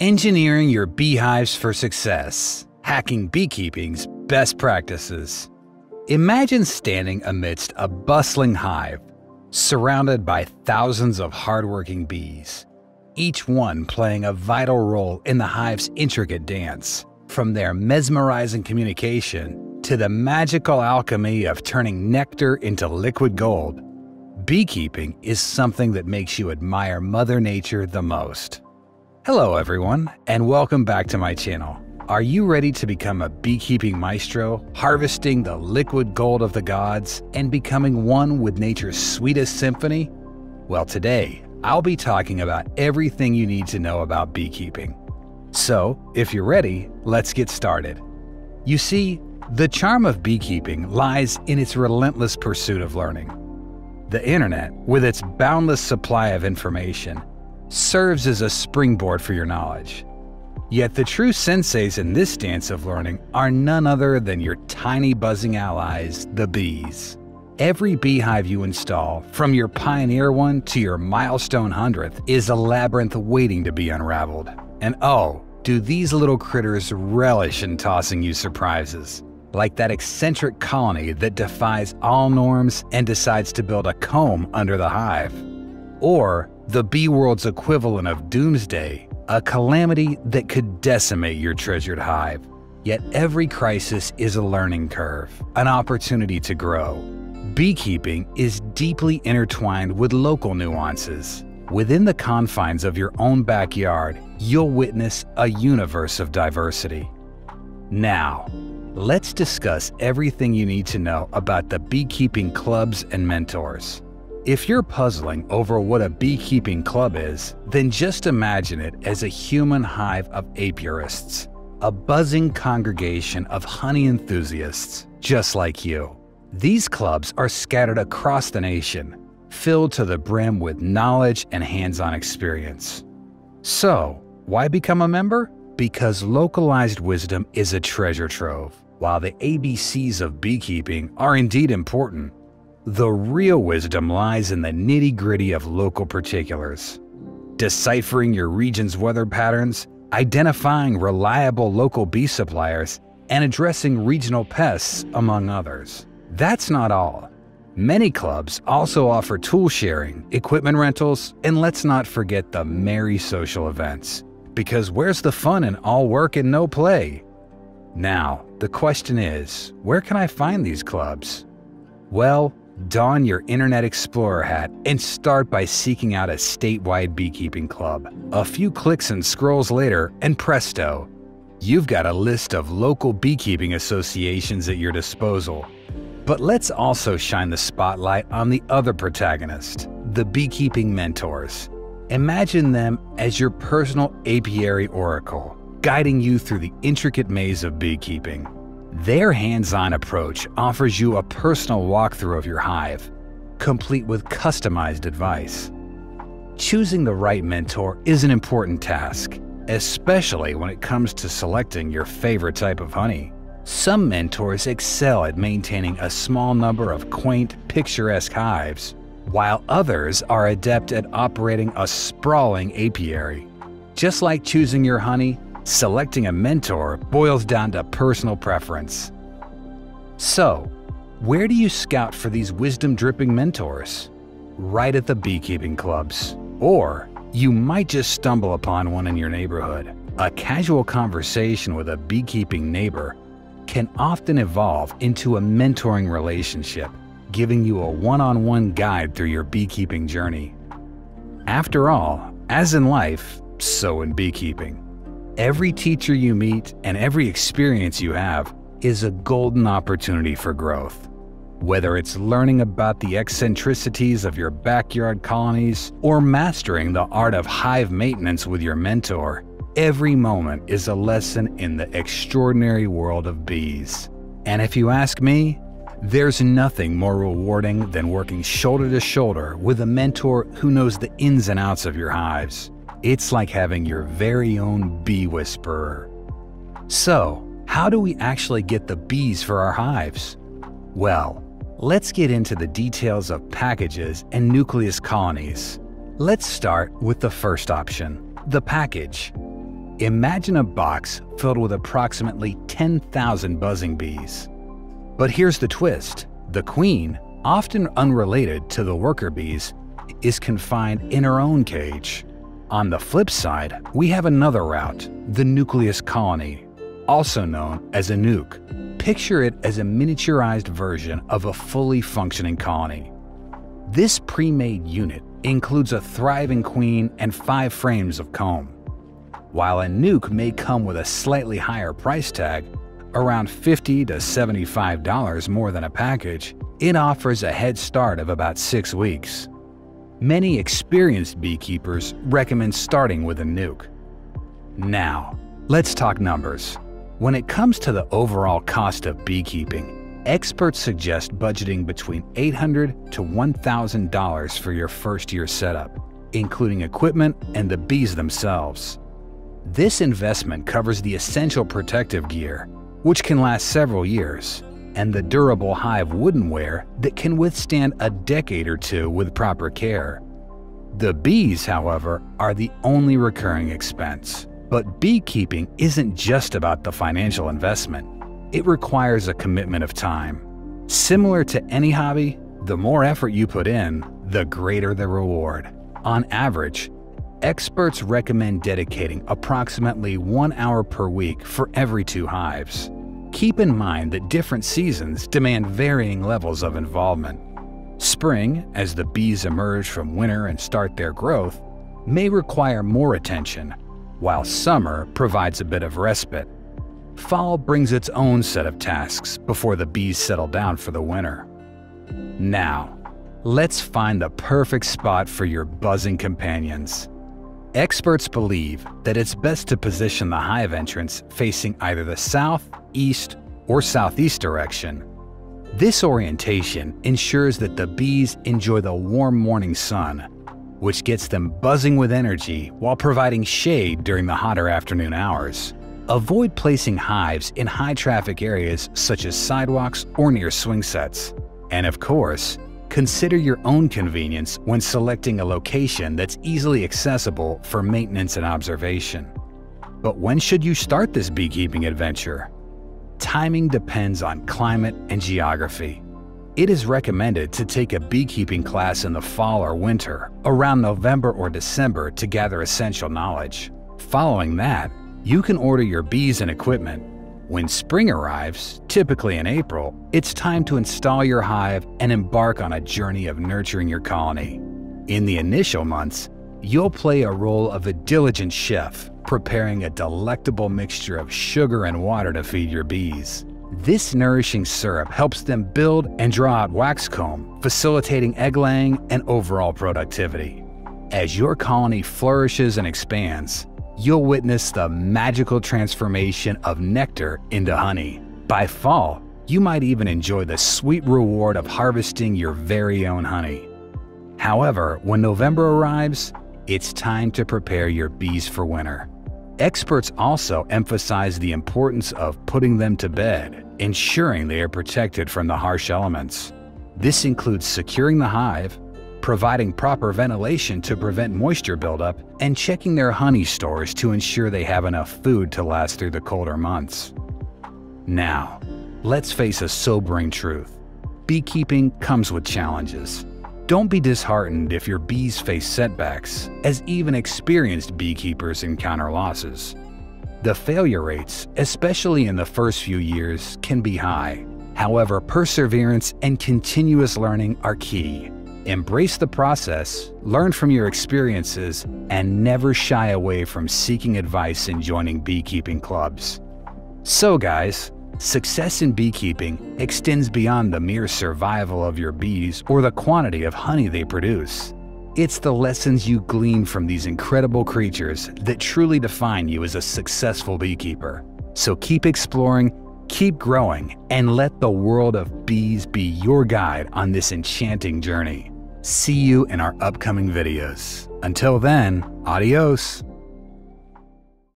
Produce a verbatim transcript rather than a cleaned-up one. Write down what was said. Engineering your beehives for success. Hacking beekeeping's best practices. Imagine standing amidst a bustling hive, surrounded by thousands of hardworking bees, each one playing a vital role in the hive's intricate dance. From their mesmerizing communication to the magical alchemy of turning nectar into liquid gold, beekeeping is something that makes you admire Mother Nature the most. Hello everyone, and welcome back to my channel. Are you ready to become a beekeeping maestro, harvesting the liquid gold of the gods, and becoming one with nature's sweetest symphony? Well, today, I'll be talking about everything you need to know about beekeeping. So, if you're ready, let's get started. You see, the charm of beekeeping lies in its relentless pursuit of learning. The internet, with its boundless supply of information, serves as a springboard for your knowledge. Yet the true senseis in this dance of learning are none other than your tiny buzzing allies, the bees. Every beehive you install, from your pioneer one to your milestone hundredth, is a labyrinth waiting to be unraveled. And oh, do these little critters relish in tossing you surprises, like that eccentric colony that defies all norms and decides to build a comb under the hive. Or the bee world's equivalent of doomsday, a calamity that could decimate your treasured hive. Yet every crisis is a learning curve, an opportunity to grow. Beekeeping is deeply intertwined with local nuances. Within the confines of your own backyard, you'll witness a universe of diversity. Now, let's discuss everything you need to know about the beekeeping clubs and mentors. If you're puzzling over what a beekeeping club is, then just imagine it as a human hive of apiarists, a buzzing congregation of honey enthusiasts just like you. These clubs are scattered across the nation, filled to the brim with knowledge and hands-on experience. So, why become a member? Because localized wisdom is a treasure trove. While the A B Cs of beekeeping are indeed important, the real wisdom lies in the nitty-gritty of local particulars. Deciphering your region's weather patterns, identifying reliable local bee suppliers, and addressing regional pests, among others. That's not all. Many clubs also offer tool sharing, equipment rentals, and let's not forget the merry social events. Because where's the fun in all work and no play? Now, the question is, where can I find these clubs? Well, don your Internet Explorer hat and start by seeking out a statewide beekeeping club. A few clicks and scrolls later, and presto, you've got a list of local beekeeping associations at your disposal. But let's also shine the spotlight on the other protagonist, the beekeeping mentors. Imagine them as your personal apiary oracle, guiding you through the intricate maze of beekeeping. Their hands-on approach offers you a personal walkthrough of your hive, complete with customized advice. Choosing the right mentor is an important task, especially when it comes to selecting your favorite type of honey. Some mentors excel at maintaining a small number of quaint, picturesque hives, while others are adept at operating a sprawling apiary. Just like choosing your honey, selecting a mentor boils down to personal preference. So, where do you scout for these wisdom-dripping mentors? Right at the beekeeping clubs. Or you might just stumble upon one in your neighborhood. A casual conversation with a beekeeping neighbor can often evolve into a mentoring relationship, giving you a one-on-one guide through your beekeeping journey. After all, as in life, so in beekeeping. Every teacher you meet and every experience you have is a golden opportunity for growth. Whether it's learning about the eccentricities of your backyard colonies or mastering the art of hive maintenance with your mentor, every moment is a lesson in the extraordinary world of bees. And if you ask me, there's nothing more rewarding than working shoulder to shoulder with a mentor who knows the ins and outs of your hives. It's like having your very own bee whisperer. So, how do we actually get the bees for our hives? Well, let's get into the details of packages and nucleus colonies. Let's start with the first option, the package. Imagine a box filled with approximately ten thousand buzzing bees. But here's the twist. The queen, often unrelated to the worker bees, is confined in her own cage. On the flip side, we have another route, the nucleus colony, also known as a nuke. Picture it as a miniaturized version of a fully functioning colony. This pre-made unit includes a thriving queen and five frames of comb. While a nuke may come with a slightly higher price tag, around fifty to seventy-five dollars more than a package, it offers a head start of about six weeks. Many experienced beekeepers recommend starting with a nuke. Now, let's talk numbers. When it comes to the overall cost of beekeeping, experts suggest budgeting between eight hundred to one thousand dollars for your first year setup, including equipment and the bees themselves. This investment covers the essential protective gear, which can last several years, and the durable hive woodenware that can withstand a decade or two with proper care. The bees, however, are the only recurring expense. But beekeeping isn't just about the financial investment. It requires a commitment of time. Similar to any hobby, the more effort you put in, the greater the reward. On average, experts recommend dedicating approximately one hour per week for every two hives. Keep in mind that different seasons demand varying levels of involvement. Spring, as the bees emerge from winter and start their growth, may require more attention, while summer provides a bit of respite. Fall brings its own set of tasks before the bees settle down for the winter. Now, let's find the perfect spot for your buzzing companions. Experts believe that it's best to position the hive entrance facing either the south, east, or southeast direction. This orientation ensures that the bees enjoy the warm morning sun, which gets them buzzing with energy while providing shade during the hotter afternoon hours. Avoid placing hives in high-traffic areas such as sidewalks or near swing sets. And of course, consider your own convenience when selecting a location that's easily accessible for maintenance and observation. But when should you start this beekeeping adventure? Timing depends on climate and geography. It is recommended to take a beekeeping class in the fall or winter, around November or December, to gather essential knowledge. Following that, you can order your bees and equipment. When spring arrives, typically in April, it's time to install your hive and embark on a journey of nurturing your colony. In the initial months, you'll play a role of a diligent chef, preparing a delectable mixture of sugar and water to feed your bees. This nourishing syrup helps them build and draw out wax comb, facilitating egg laying and overall productivity. As your colony flourishes and expands, you'll witness the magical transformation of nectar into honey. By fall, you might even enjoy the sweet reward of harvesting your very own honey. However, when November arrives, it's time to prepare your bees for winter. Experts also emphasize the importance of putting them to bed, ensuring they are protected from the harsh elements. This includes securing the hive, providing proper ventilation to prevent moisture buildup, and checking their honey stores to ensure they have enough food to last through the colder months. Now, let's face a sobering truth. Beekeeping comes with challenges. Don't be disheartened if your bees face setbacks, as even experienced beekeepers encounter losses. The failure rates, especially in the first few years, can be high. However, perseverance and continuous learning are key. Embrace the process, learn from your experiences, and never shy away from seeking advice and joining beekeeping clubs. So guys, success in beekeeping extends beyond the mere survival of your bees or the quantity of honey they produce. It's the lessons you glean from these incredible creatures that truly define you as a successful beekeeper. So keep exploring, keep growing, and let the world of bees be your guide on this enchanting journey. See you in our upcoming videos. Until then, adios!